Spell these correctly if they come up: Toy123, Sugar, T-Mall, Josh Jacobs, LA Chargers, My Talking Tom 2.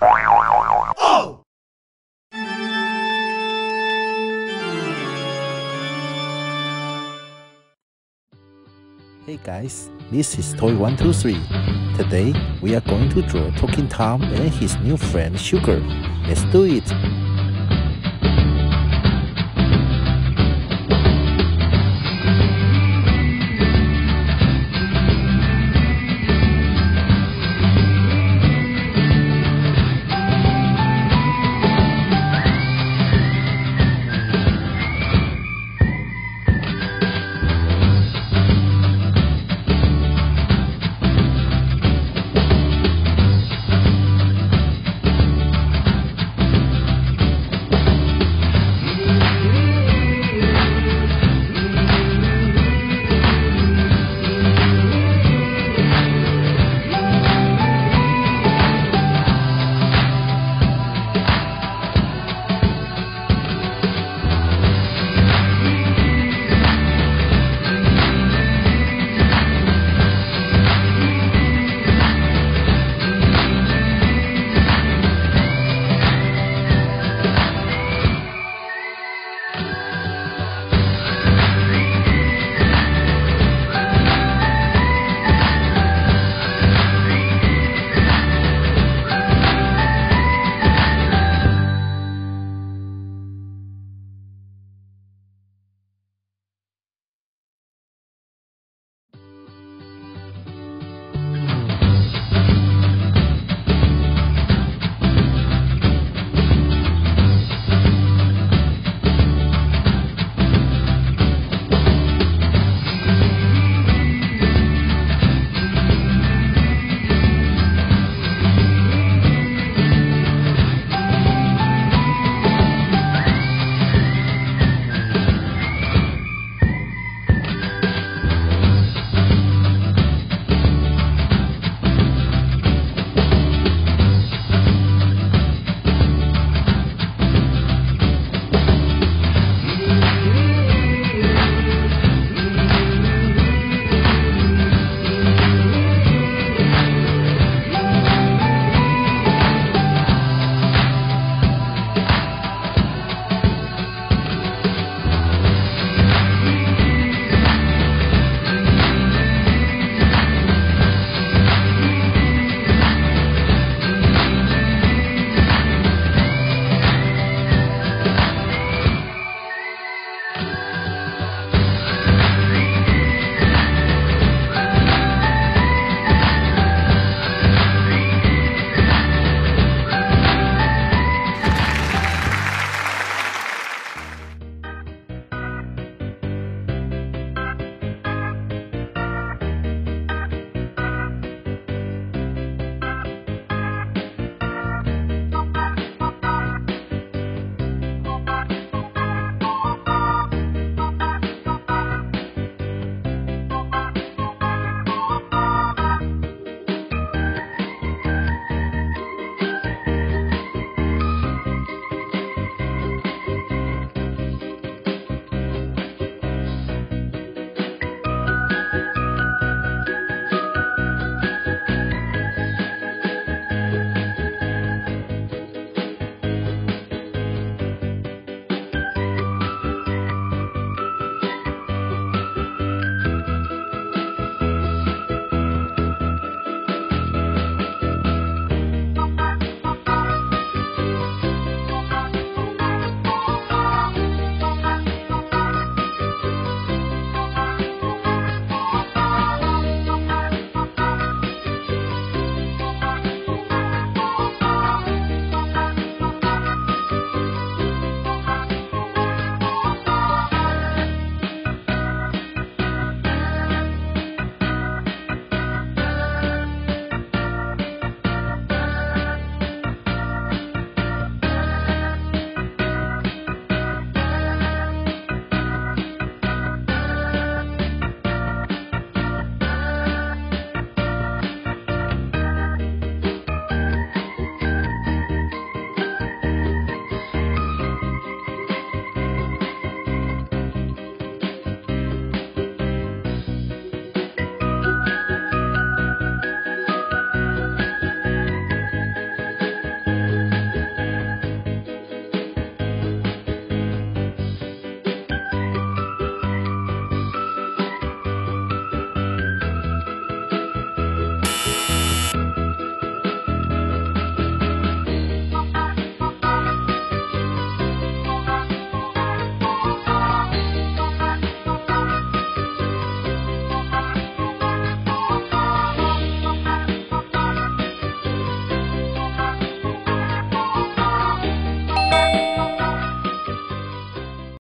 Oh! Hey guys, this is Toy123. Today we are going to draw Talking Tom and his new friend Sugar. Let's do it!